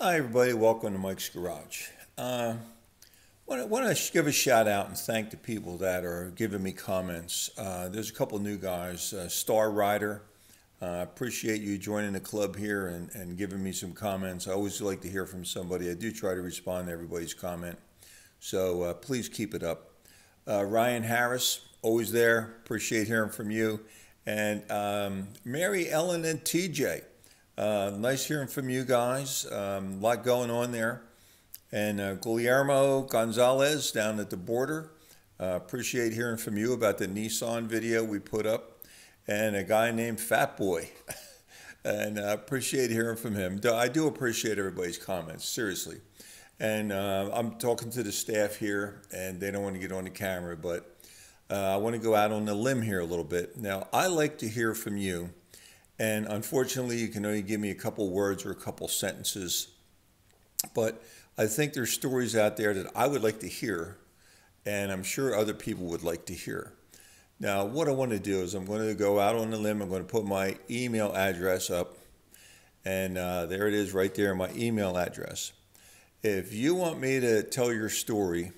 Hi everybody, welcome to Mike's Garage. I want to give a shout out and thank the people that are giving me comments. There's a couple new guys, Star Rider. I appreciate you joining the club here and giving me some comments. I always like to hear from somebody. I do try to respond to everybody's comment. So please keep it up. Ryan Harris, always there. Appreciate hearing from you. And Mary Ellen and TJ. Nice hearing from you guys. A lot going on there. And Guglielmo Gonzalez down at the border. Appreciate hearing from you about the Nissan video we put up. And a guy named Fatboy. And I appreciate hearing from him. I do appreciate everybody's comments, seriously. And I'm talking to the staff here, and they don't want to get on the camera, but I want to go out on the limb here a little bit. Now, I like to hear from you. And unfortunately, you can only give me a couple words or a couple sentences. But I think there's stories out there that I would like to hear, and I'm sure other people would like to hear. Now, what I want to do is I'm going to go out on a limb. I'm going to put my email address up. And there it is right there, my email address. If you want me to tell your story,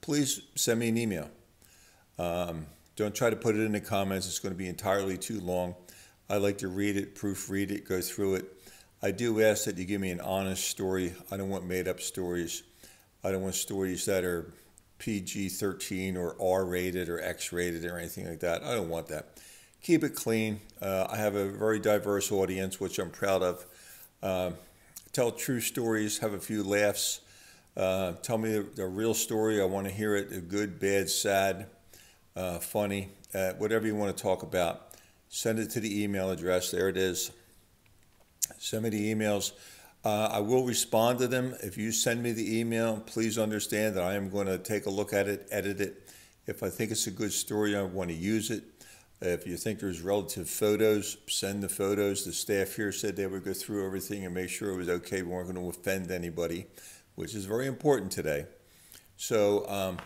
please send me an email. Don't try to put it in the comments. It's going to be entirely too long. I like to read it, proofread it, go through it. I do ask that you give me an honest story. I don't want made-up stories. I don't want stories that are PG-13 or R-rated or X-rated or anything like that. I don't want that. Keep it clean. I have a very diverse audience, which I'm proud of. Tell true stories, have a few laughs. Tell me the real story. I want to hear it, a good, bad, sad, funny, whatever you want to talk about. Send it to the email address. There it is. Send me the emails. I will respond to them. If you send me the email, please understand that I am going to take a look at it, edit it. If I think it's a good story, I want to use it. If you think there's relative photos, send the photos. The staff here said they would go through everything and make sure it was okay. We weren't going to offend anybody, which is very important today. So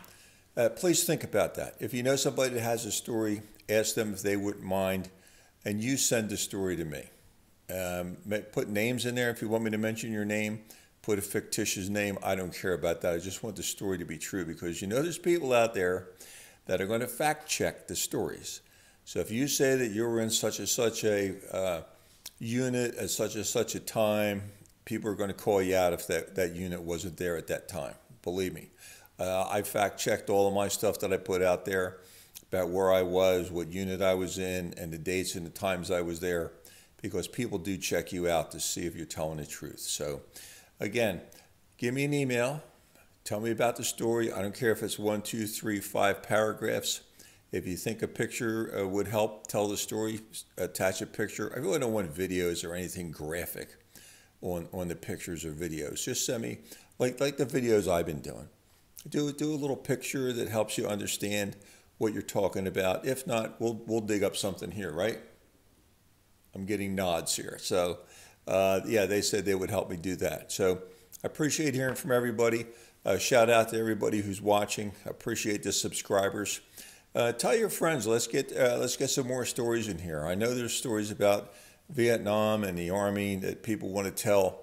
please think about that. If you know somebody that has a story, ask them if they wouldn't mind, and you send the story to me. Put names in there if you want me to mention your name. Put a fictitious name. I don't care about that. I just want the story to be true, because you know there's people out there that are going to fact check the stories. So if you say that you were in such and such a unit at such and such a time, people are going to call you out if that unit wasn't there at that time. Believe me. I fact checked all of my stuff that I put out there about where I was, what unit I was in, and the dates and the times I was there, because people do check you out to see if you're telling the truth. So again, give me an email. Tell me about the story. I don't care if it's 1, 2, 3, 5 paragraphs. If you think a picture would help tell the story, attach a picture. I really don't want videos or anything graphic on the pictures or videos. Just send me, like the videos I've been doing. Do a little picture that helps you understand what you're talking about. If not, we'll dig up something here, right? I'm getting nods here. So yeah, they said they would help me do that. So I appreciate hearing from everybody. Shout out to everybody who's watching. I appreciate the subscribers. Tell your friends, let's get some more stories in here. I know there's stories about Vietnam and the Army that people want to tell.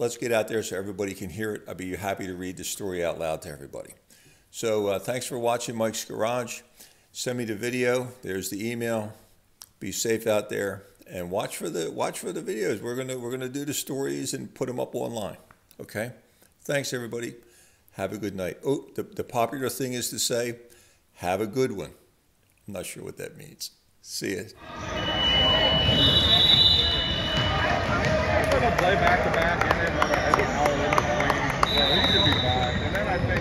Let's get out there so everybody can hear it. I'd be happy to read the story out loud to everybody. So thanks for watching Mike's Garage. Send me the video. There's the email. Be safe out there and watch for the videos. We're gonna do the stories and put them up online. Okay. Thanks everybody. Have a good night. Oh, the popular thing is to say, have a good one. I'm not sure what that means. See ya. I'm gonna play back to back and then I get all in the plane. Yeah, we should be fine. And then I think